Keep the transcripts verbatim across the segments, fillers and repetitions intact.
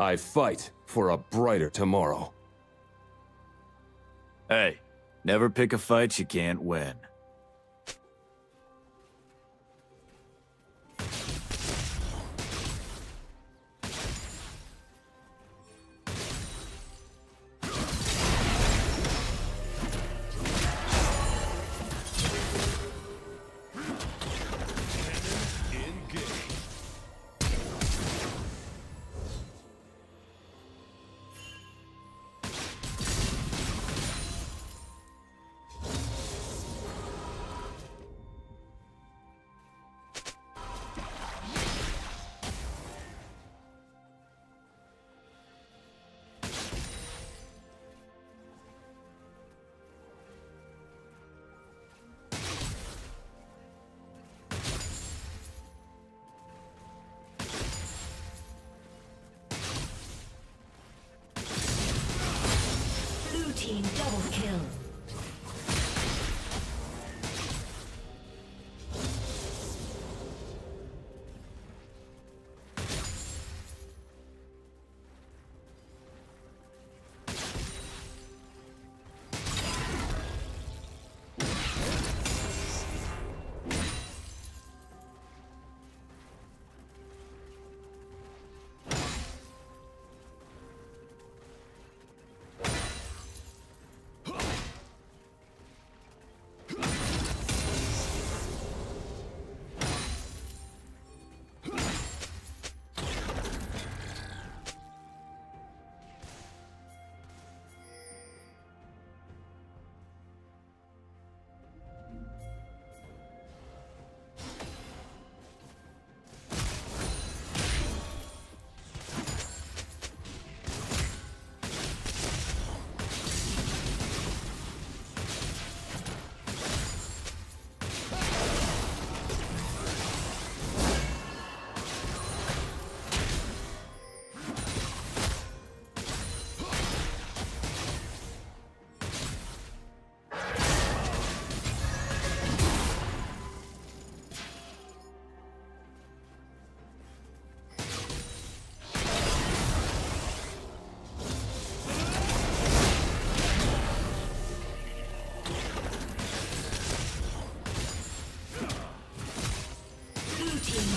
I fight for a brighter tomorrow. Hey, never pick a fight you can't win.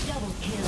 Double kill.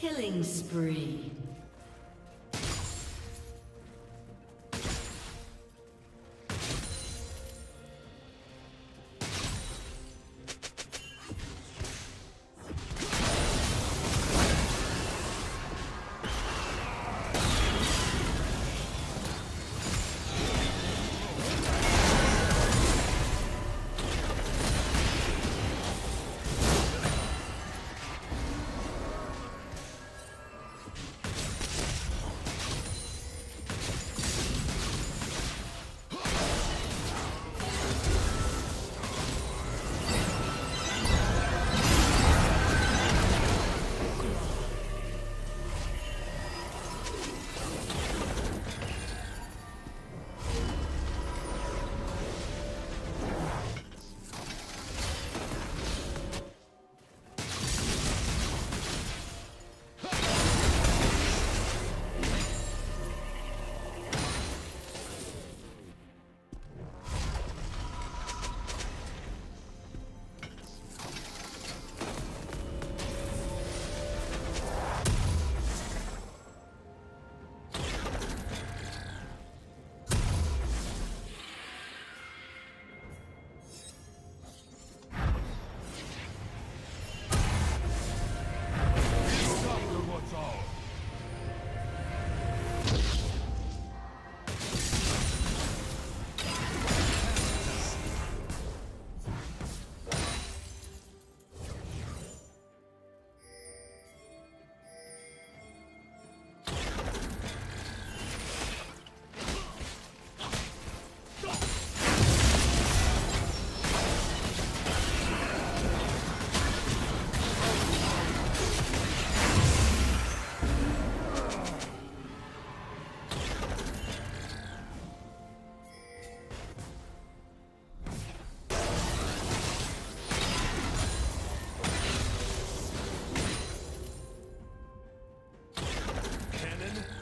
Killing spree.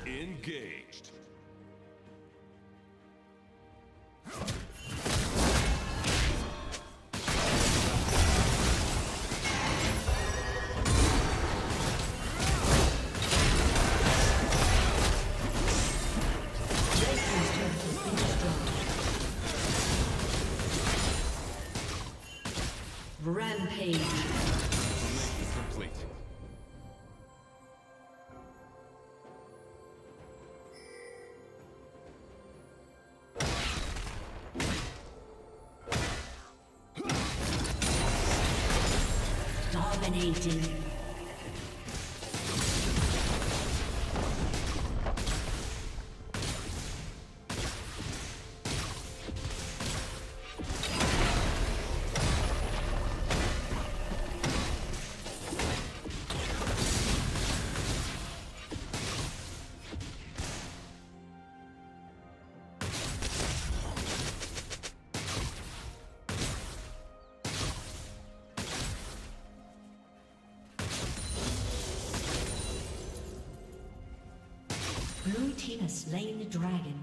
Engaged. Jason's turret has been destroyed. Rampage. Complete. Dominating. Blue team has slain the dragon.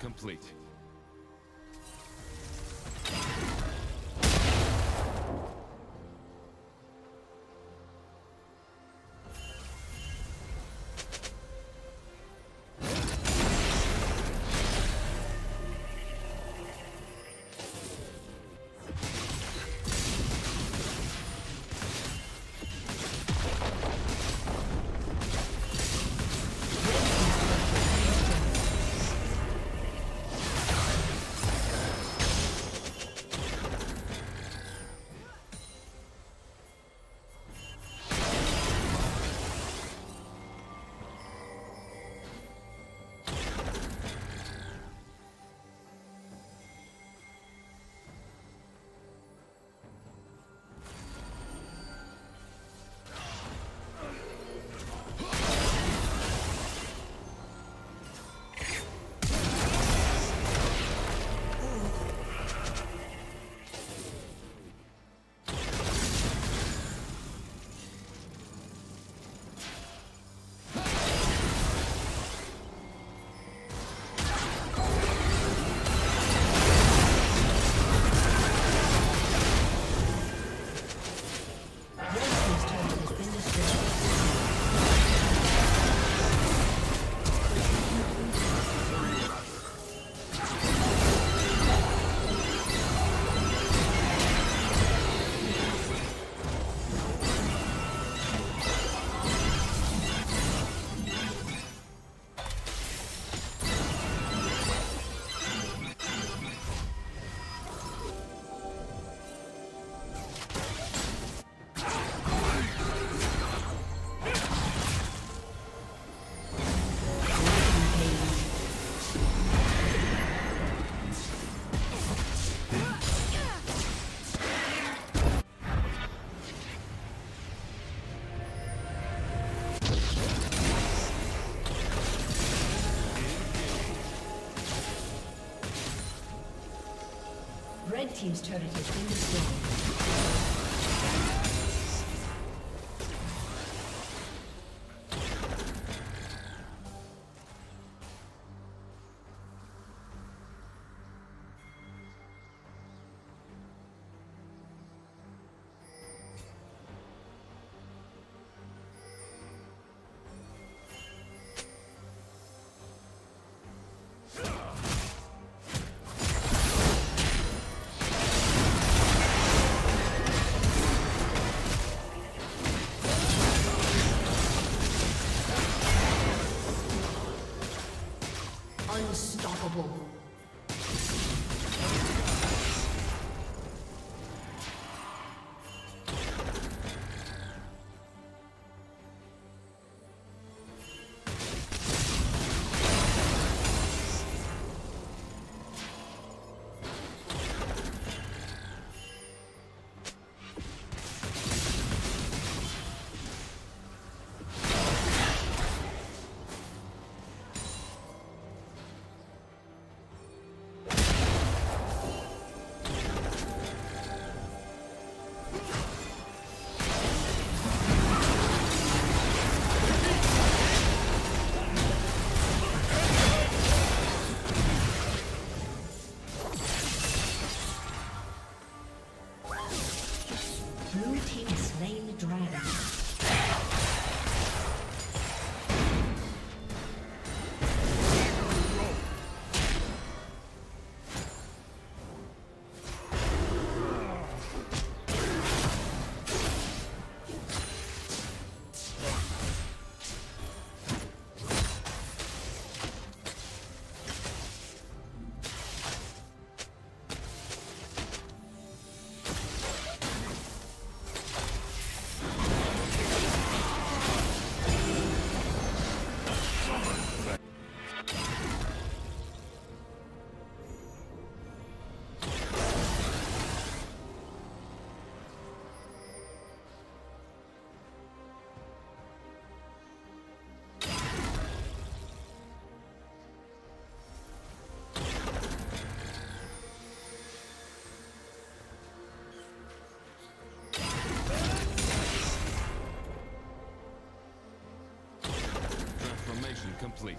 Complete. Red team's turret has been destroyed. Unstoppable. Complete.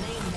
Name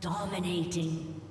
Dominating.